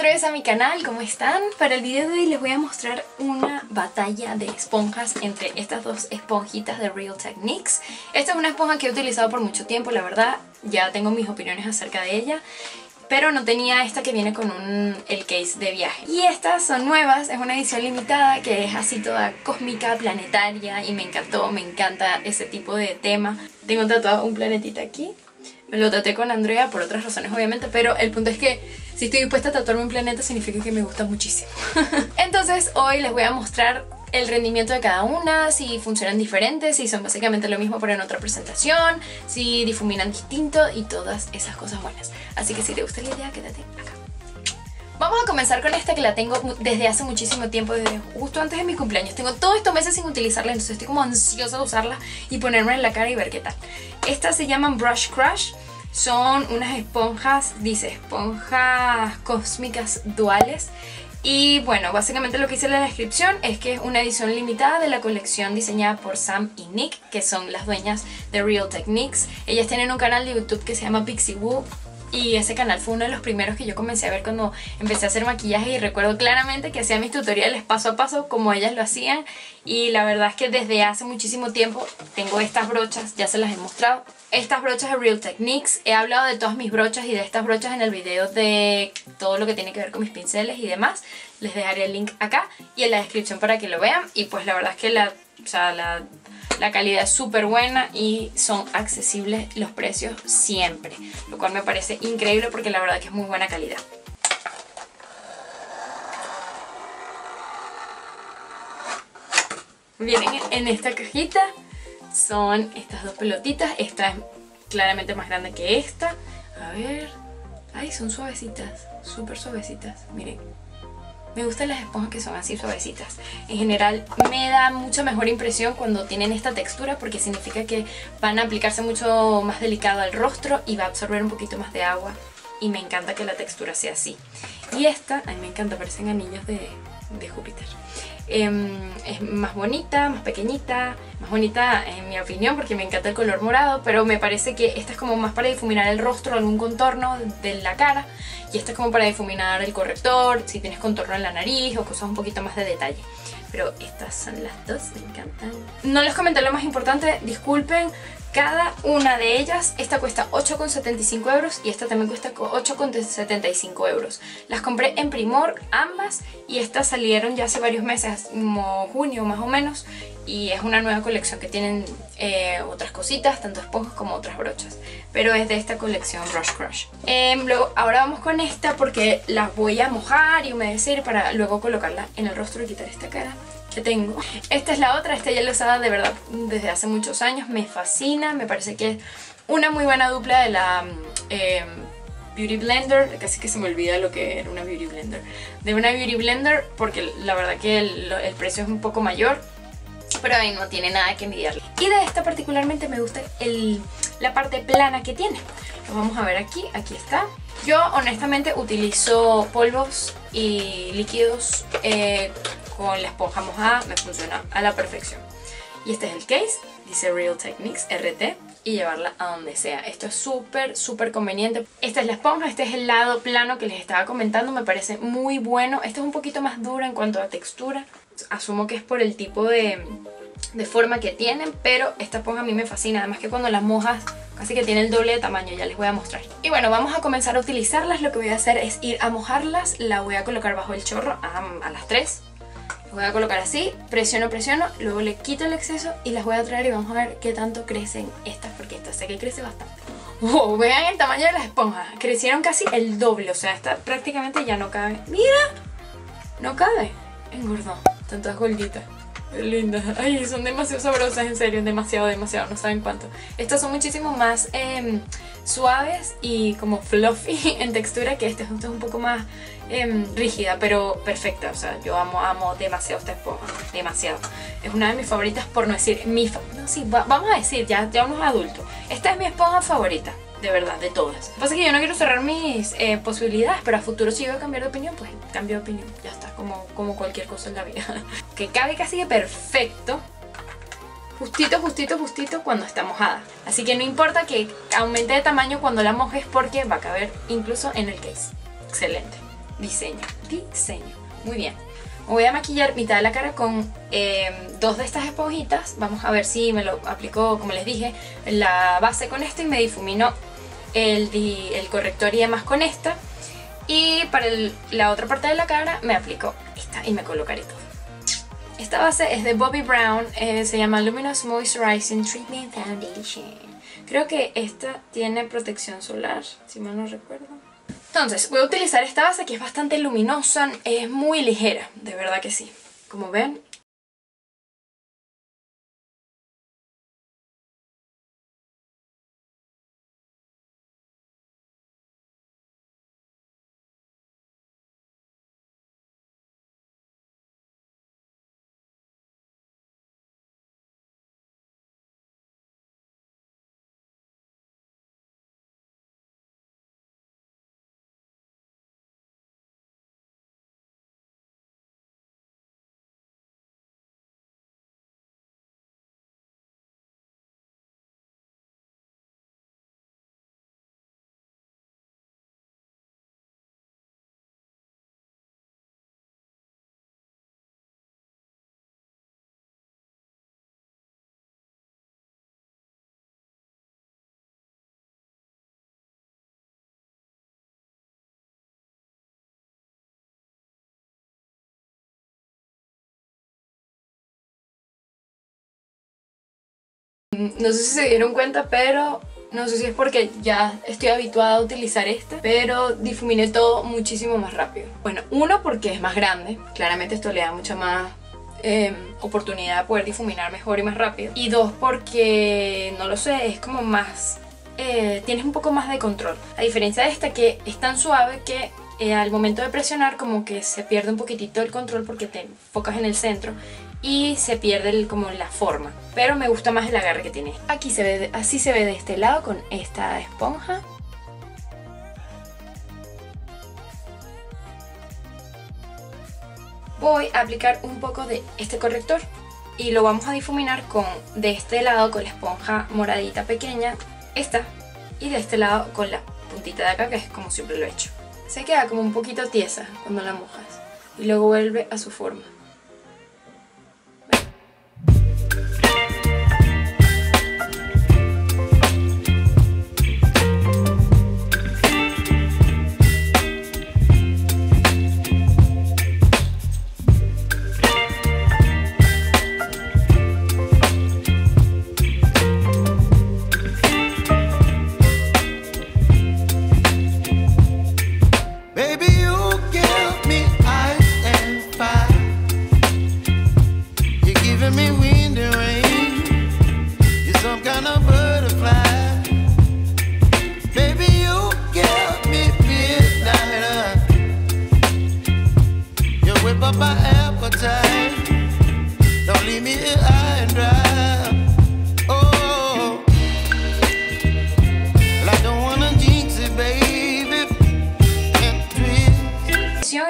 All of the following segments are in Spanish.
otra vez a mi canal, ¿cómo están? Para el video de hoy les voy a mostrar una batalla de esponjas entre estas dos esponjitas de Real Techniques. Esta es una esponja que he utilizado por mucho tiempo, la verdad, ya tengo mis opiniones acerca de ella, pero no tenía esta que viene con el case de viaje. Y estas son nuevas, es una edición limitada que es así toda cósmica, planetaria, y me encantó, me encanta ese tipo de tema. Tengo tatuado un planetita aquí. Me lo tatué con Andrea por otras razones obviamente, pero el punto es que si estoy dispuesta a tatuarme un planeta significa que me gusta muchísimo. Entonces hoy les voy a mostrar el rendimiento de cada una, si funcionan diferentes, si son básicamente lo mismo pero en otra presentación, si difuminan distinto y todas esas cosas buenas. Así que si te gusta la idea, quédate acá. Vamos a comenzar con esta que la tengo desde hace muchísimo tiempo, desde justo antes de mi cumpleaños. Tengo todos estos meses sin utilizarla, entonces estoy como ansiosa de usarla y ponerme en la cara y ver qué tal. Estas se llaman Brush Crush, son unas esponjas, dice esponjas cósmicas duales. Y bueno, básicamente lo que hice en la descripción es que es una edición limitada de la colección diseñada por Sam y Nick, que son las dueñas de Real Techniques. Ellas tienen un canal de YouTube que se llama Pixie Woo. Y ese canal fue uno de los primeros que yo comencé a ver cuando empecé a hacer maquillaje, y recuerdo claramente que hacía mis tutoriales paso a paso como ellas lo hacían. Y la verdad es que desde hace muchísimo tiempo tengo estas brochas, ya se las he mostrado. Estas brochas de Real Techniques, he hablado de todas mis brochas y de estas brochas en el video de todo lo que tiene que ver con mis pinceles y demás. Les dejaré el link acá y en la descripción para que lo vean. Y pues la verdad es que la calidad es súper buena y son accesibles los precios siempre, lo cual me parece increíble porque la verdad que es muy buena calidad. Vienen en esta cajita, son estas dos pelotitas, esta es claramente más grande que esta. A ver, ay, son suavecitas, súper suavecitas, miren. Me gustan las esponjas que son así suavecitas. En general me da mucha mejor impresión cuando tienen esta textura, porque significa que van a aplicarse mucho más delicado al rostro y va a absorber un poquito más de agua. Y me encanta que la textura sea así. Y esta, a mí me encanta, parecen anillos de Júpiter. Es más bonita, más pequeñita, más bonita en mi opinión porque me encanta el color morado, pero me parece que esta es como más para difuminar el rostro, algún contorno de la cara, y esta es como para difuminar el corrector, si tienes contorno en la nariz o cosas un poquito más de detalle. Pero estas son las dos, me encantan. No les comenté lo más importante, disculpen. Cada una de ellas, esta cuesta 8,75 euros y esta también cuesta 8,75 euros. Las compré en Primor ambas y estas salieron ya hace varios meses, como junio más o menos. Y es una nueva colección que tienen otras cositas, tanto esponjas como otras brochas, pero es de esta colección Brush Crush. Luego, ahora vamos con esta porque las voy a mojar y humedecer para luego colocarla en el rostro y quitar esta cara que tengo. Esta es la otra, esta ya la usaba de verdad desde hace muchos años, me fascina, me parece que es una muy buena dupla de la Beauty Blender, casi que se me olvida lo que era una Beauty Blender, de una Beauty Blender, porque la verdad que el precio es un poco mayor, pero ahí no tiene nada que envidiarle. Y de esta particularmente me gusta la parte plana que tiene. Lo vamos a ver aquí, aquí está. Yo honestamente utilizo polvos y líquidos con la esponja mojada, me funciona a la perfección. Y este es el case, dice Real Techniques RT, y llevarla a donde sea. Esto es súper, súper conveniente. Esta es la esponja, este es el lado plano que les estaba comentando, me parece muy bueno. Esta es un poquito más dura en cuanto a textura. Asumo que es por el tipo de forma que tienen, pero esta esponja a mí me fascina, además que cuando las mojas casi que tiene el doble de tamaño, ya les voy a mostrar. Y bueno, vamos a comenzar a utilizarlas. Lo que voy a hacer es ir a mojarlas, la voy a colocar bajo el chorro a las 3. Las voy a colocar así, presiono, luego le quito el exceso y las voy a traer y vamos a ver qué tanto crecen estas, porque esta sé que crece bastante. ¡Wow! Vean el tamaño de las esponjas, crecieron casi el doble, o sea, esta prácticamente ya no cabe. ¡Mira! No cabe, engordó. Están todas gorditas, lindas. Ay, son demasiado sabrosas, en serio, demasiado, no saben cuánto. Estas son muchísimo más suaves y como fluffy en textura que esta es un poco más rígida, pero perfecta. O sea, yo amo demasiado esta esponja, demasiado. Es una de mis favoritas, por no decir mi favorita. No, sí, vamos a decir, ya unos adultos. Esta es mi esponja favorita, de verdad, de todas. Lo que pasa es que yo no quiero cerrar mis posibilidades, pero a futuro si voy a cambiar de opinión, pues cambio de opinión. Ya está, como cualquier cosa en la vida. Que cabe casi que perfecto, justito cuando está mojada. Así que no importa que aumente de tamaño cuando la mojes porque va a caber incluso en el case. Excelente. diseño. Muy bien. Voy a maquillar mitad de la cara con dos de estas esponjitas. Vamos a ver si me lo aplico, como les dije, la base con esta y me difuminó el corrector y demás con esta. Y para la otra parte de la cara me aplico esta y me colocaré todo. Esta base es de Bobbi Brown, se llama Luminous Moisturizing Treatment Foundation. Creo que esta tiene protección solar, si mal no recuerdo. Entonces voy a utilizar esta base que es bastante luminosa, es muy ligera, de verdad que sí. Como ven. No sé si se dieron cuenta, pero no sé si es porque ya estoy habituada a utilizar esta, pero difuminé todo muchísimo más rápido. Bueno, uno porque es más grande, claramente esto le da mucha más oportunidad de poder difuminar mejor y más rápido. Y dos porque, no lo sé, es como más, tienes un poco más de control. A diferencia de esta que es tan suave que al momento de presionar como que se pierde un poquitito el control porque te enfocas en el centro y se pierde como la forma, pero me gusta más el agarre que tiene. Aquí se ve, así se ve de este lado con esta esponja. Voy a aplicar un poco de este corrector y lo vamos a difuminar de este lado con la esponja moradita pequeña, esta, y de este lado con la puntita de acá, que es como siempre lo he hecho. Se queda como un poquito tiesa cuando la mojas y luego vuelve a su forma.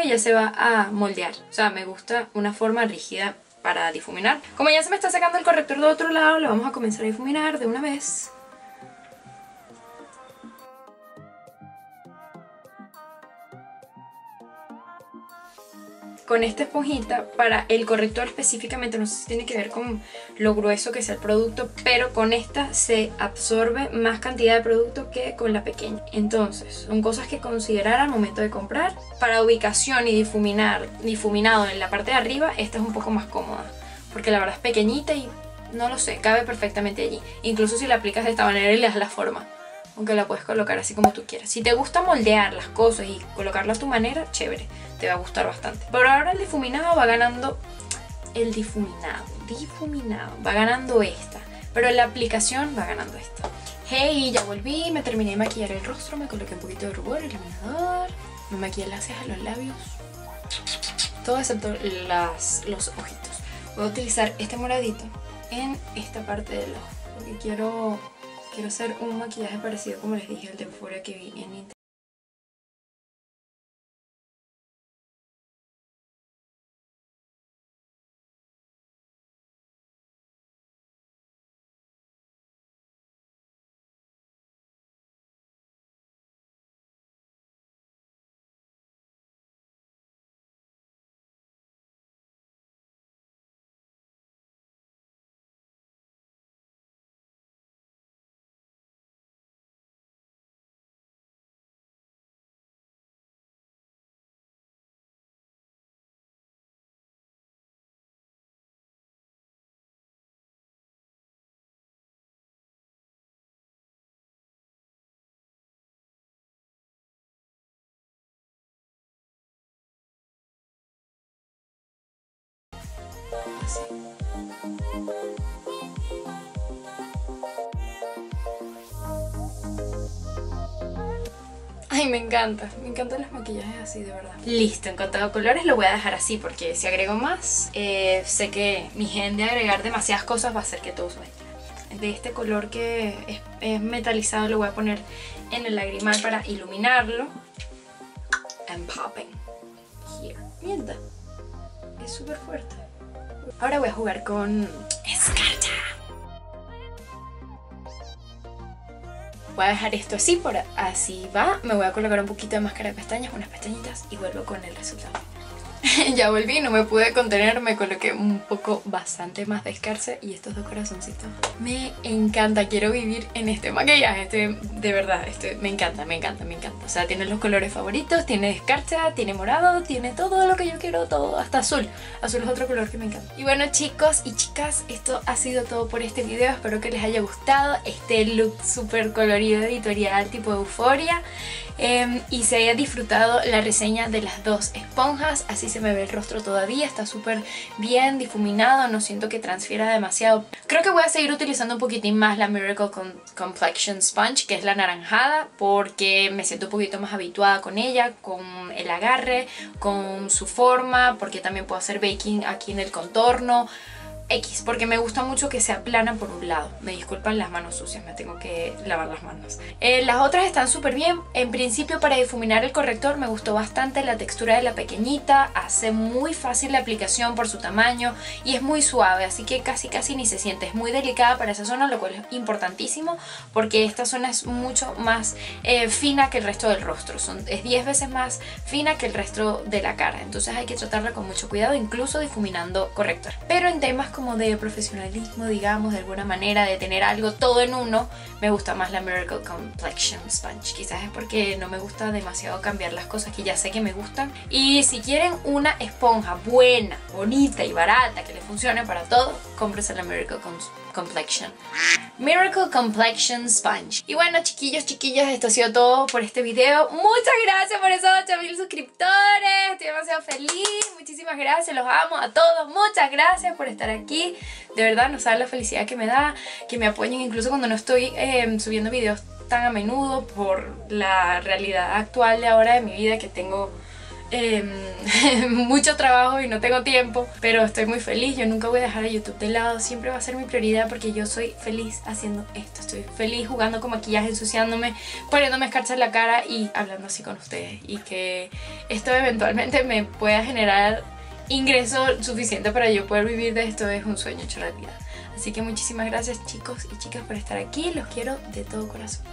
Ya se va a moldear, o sea, me gusta una forma rígida para difuminar. Como ya se me está sacando el corrector de otro lado, lo vamos a comenzar a difuminar de una vez. Con esta esponjita, para el corrector específicamente, no sé si tiene que ver con lo grueso que sea el producto, pero con esta se absorbe más cantidad de producto que con la pequeña. Entonces, son cosas que considerar al momento de comprar. Para ubicación y difuminado en la parte de arriba, esta es un poco más cómoda, porque la verdad es pequeñita y no lo sé, cabe perfectamente allí. Incluso si la aplicas de esta manera y le das la forma, aunque la puedes colocar así como tú quieras. Si te gusta moldear las cosas y colocarlas a tu manera, chévere, te va a gustar bastante. Por ahora el difuminado va ganando, va ganando esta, pero la aplicación va ganando esta. Hey, ya volví, me terminé de maquillar el rostro, me coloqué un poquito de rubor, el iluminador, me maquillé las cejas, los labios, todo excepto los ojitos. Voy a utilizar este moradito en esta parte del ojo, porque quiero hacer un maquillaje parecido, como les dije, al de fuera que vi en internet. Techniques. Ay, me encantan los maquillajes así, de verdad. Listo, en cuanto a colores lo voy a dejar así porque si agrego más, sé que mi gen de agregar demasiadas cosas va a hacer que todo suene. De este color que es metalizado lo voy a poner en el lagrimal para iluminarlo. I'm popping here. Mierda, es súper fuerte. Ahora voy a jugar con escarcha. Voy a dejar esto así, por así va. Me voy a colocar un poquito de máscara de pestañas, unas pestañitas y vuelvo con el resultado. Ya volví, no me pude contener, me coloqué un poco bastante más de escarcha y estos dos corazoncitos. Me encanta, quiero vivir en este maquillaje, de verdad, me encanta. O sea, tiene los colores favoritos, tiene escarcha, tiene morado, tiene todo lo que yo quiero, todo, hasta azul. Azul es otro color que me encanta. Y bueno, chicos y chicas, esto ha sido todo por este video, espero que les haya gustado este look súper colorido editorial tipo euforia. Y se haya disfrutado la reseña de las dos esponjas. Así se me ve el rostro todavía, está súper bien difuminado, no siento que transfiera demasiado. Creo que voy a seguir utilizando un poquitín más la Miracle Complexion Sponge, que es la naranjada, porque me siento un poquito más habituada con ella, con el agarre, con su forma, porque también puedo hacer baking aquí en el contorno X, porque me gusta mucho que sea plana por un lado. Me disculpan las manos sucias, me tengo que lavar las manos. Las otras están súper bien. En principio, para difuminar el corrector me gustó bastante la textura de la pequeñita. Hace muy fácil la aplicación por su tamaño y es muy suave, así que casi ni se siente. Es muy delicada para esa zona, lo cual es importantísimo porque esta zona es mucho más fina que el resto del rostro. Es 10 veces más fina que el resto de la cara, entonces hay que tratarla con mucho cuidado, incluso difuminando corrector. Pero en temas como de profesionalismo, digamos, de alguna manera, de tener algo todo en uno, me gusta más la Miracle Complexion Sponge. Quizás es porque no me gusta demasiado cambiar las cosas que ya sé que me gustan. Y si quieren una esponja buena, bonita y barata que les funcione para todo, cómprense la Miracle Complexion Sponge. Y bueno, chiquillos, chiquillas, esto ha sido todo por este video. Muchas gracias por esos 8000 suscriptores. Estoy demasiado feliz. Muchísimas gracias, los amo a todos. Muchas gracias por estar aquí. De verdad, no saben la felicidad que me da que me apoyen incluso cuando no estoy subiendo videos tan a menudo por la realidad actual de ahora de mi vida, que tengo mucho trabajo y no tengo tiempo, pero estoy muy feliz. Yo nunca voy a dejar a YouTube de lado, siempre va a ser mi prioridad porque yo soy feliz haciendo esto. Estoy feliz jugando con maquillaje, ensuciándome, poniéndome escarcha en la cara y hablando así con ustedes, y que esto eventualmente me pueda generar ingreso suficiente para yo poder vivir de esto es un sueño hecho realidad. Así que muchísimas gracias, chicos y chicas, por estar aquí. Los quiero de todo corazón.